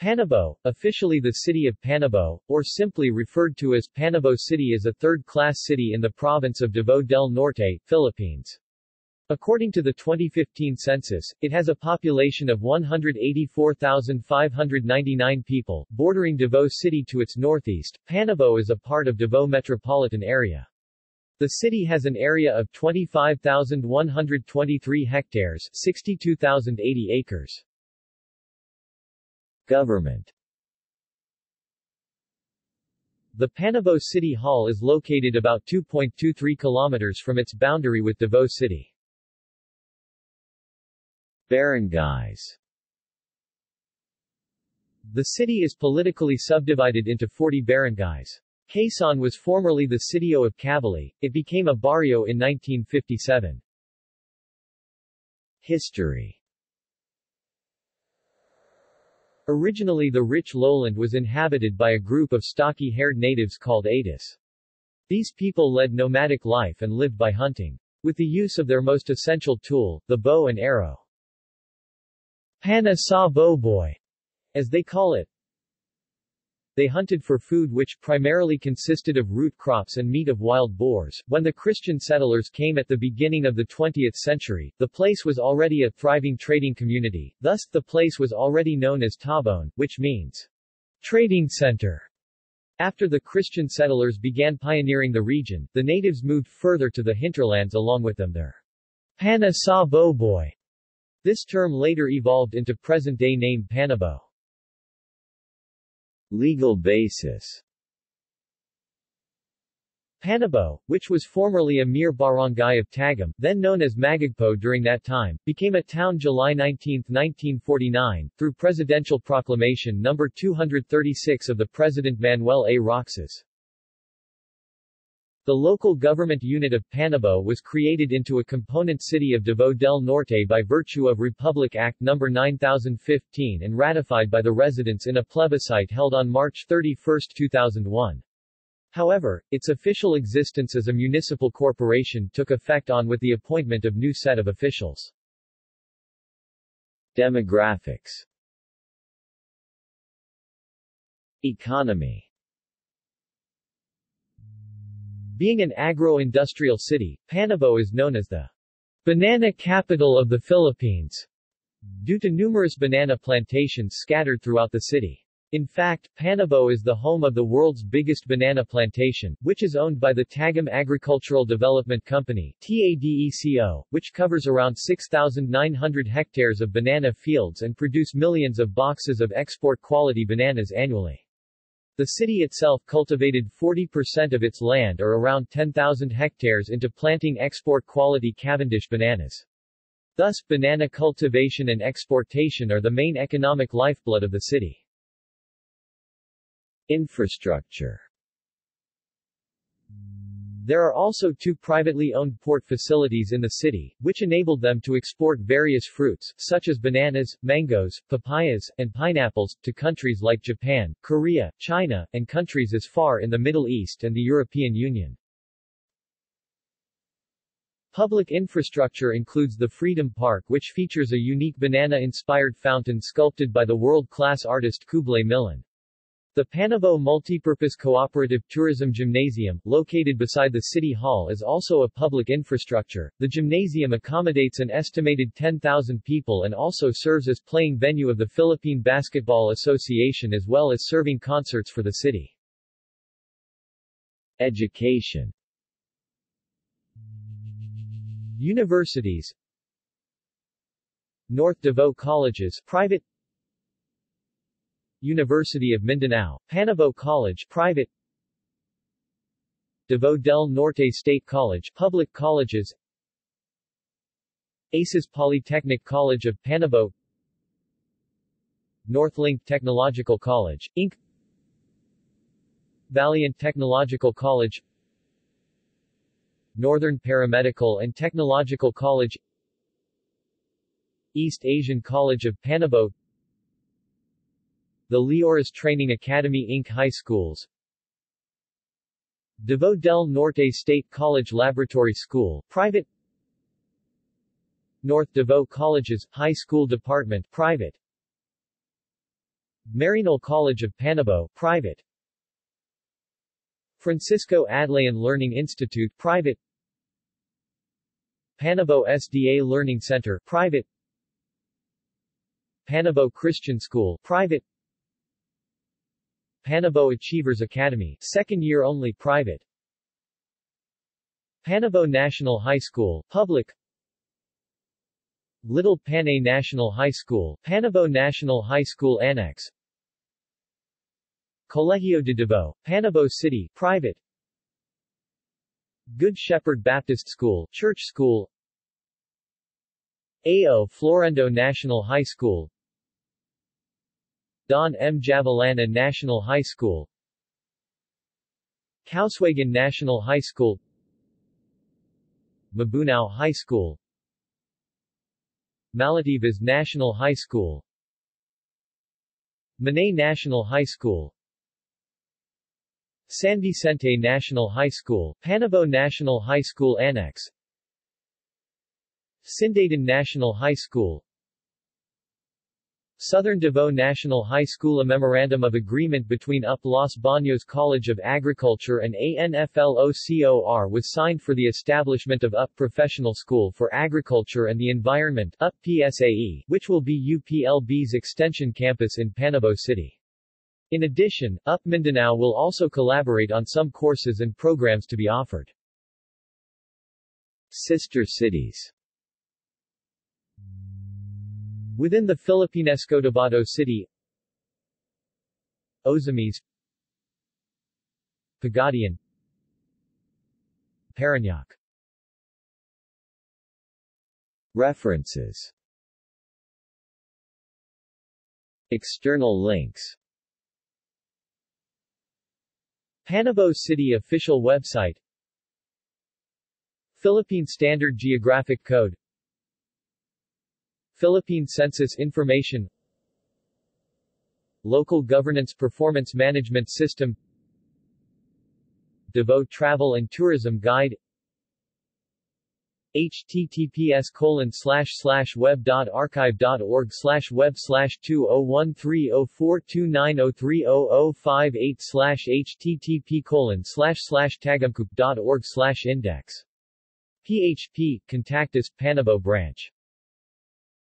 Panabo, officially the city of Panabo, or simply referred to as Panabo City, is a third-class city in the province of Davao del Norte, Philippines. According to the 2015 census, it has a population of 184,599 people, bordering Davao City to its northeast. Panabo is a part of Davao Metropolitan Area. The city has an area of 25,123 hectares, 62,080 acres. Government. The Panabo City Hall is located about 2.23 kilometers from its boundary with Davao City. Barangays. The city is politically subdivided into 40 barangays. Quezon was formerly the sitio of Cavali. It became a barrio in 1957. History. Originally the rich lowland was inhabited by a group of stocky-haired natives called Atis. These people led nomadic life and lived by hunting, with the use of their most essential tool, the bow and arrow. Pana sa boboy, as they call it. They hunted for food which primarily consisted of root crops and meat of wild boars. When the Christian settlers came at the beginning of the 20th century, the place was already a thriving trading community. Thus, the place was already known as Tabon, which means trading center. After the Christian settlers began pioneering the region, the natives moved further to the hinterlands along with them there. Pana sa boboy. This term later evolved into present-day name Panabo. Legal basis. Panabo, which was formerly a mere barangay of Tagum, then known as Magogpo during that time, became a town July 19, 1949, through Presidential Proclamation No. 236 of the President Manuel A. Roxas. The local government unit of Panabo was created into a component city of Davao del Norte by virtue of Republic Act No. 9015 and ratified by the residents in a plebiscite held on March 31, 2001. However, its official existence as a municipal corporation took effect with the appointment of new set of officials. Demographics. Economy. Being an agro-industrial city, Panabo is known as the banana capital of the Philippines, due to numerous banana plantations scattered throughout the city. In fact, Panabo is the home of the world's biggest banana plantation, which is owned by the Tagum Agricultural Development Company, TADECO, which covers around 6,900 hectares of banana fields and produce millions of boxes of export-quality bananas annually. The city itself cultivated 40% of its land or around 10,000 hectares into planting export-quality Cavendish bananas. Thus, banana cultivation and exportation are the main economic lifeblood of the city. Infrastructure. There are also two privately owned port facilities in the city, which enabled them to export various fruits, such as bananas, mangoes, papayas, and pineapples, to countries like Japan, Korea, China, and countries as far in the Middle East and the European Union. Public infrastructure includes the Freedom Park, which features a unique banana-inspired fountain sculpted by the world-class artist Kublai Millan. The Panabo Multipurpose Cooperative Tourism Gymnasium, located beside the City Hall, is also a public infrastructure. The gymnasium accommodates an estimated 10,000 people and also serves as playing venue of the Philippine Basketball Association as well as serving concerts for the city. Education. Universities. North Davao Colleges, private. University of Mindanao, Panabo College, private. Davao del Norte State College, public colleges. Aces Polytechnic College of Panabo. Northlink Technological College, Inc. Valiant Technological College. Northern Paramedical and Technological College. East Asian College of Panabo. The Lioras Training Academy Inc. High Schools. Davao del Norte State College Laboratory School, private. North Davao Colleges, High School Department, private. Marinal College of Panabo private, Francisco Adlayan Learning Institute private, Panabo SDA Learning Center private, Panabo Christian School private, Panabo Achievers Academy second year only private, Panabo National High School public, Little Panay National High School, Panabo National High School Annex, Colegio de Davao, Panabo City private, Good Shepherd Baptist School, Church School, A.O. Florendo National High School, Don M. Javelana National High School, Causuegan National High School, Mabunao High School, Maldivas National High School, Manay National High School, San Vicente National High School, Panabo National High School Annex, Sindatan National High School, Southern Davao National High School. A memorandum of agreement between UP Los Baños College of Agriculture and ANFLOCOR was signed for the establishment of UP Professional School for Agriculture and the Environment, UP PSAE, which will be UPLB's extension campus in Panabo City. In addition, UP Mindanao will also collaborate on some courses and programs to be offered. Sister cities. Within the Philippinesco Davao City, Ozamis, Pagadian, Parañaque. References. External links. Panabo City official website, Philippine Standard Geographic Code, Philippine Census Information, Local Governance Performance Management System, Davao Travel and Tourism Guide, https://web.archive.org/web/20130429030058/http://tagumcoop.org/index.php, contact us Panabo branch.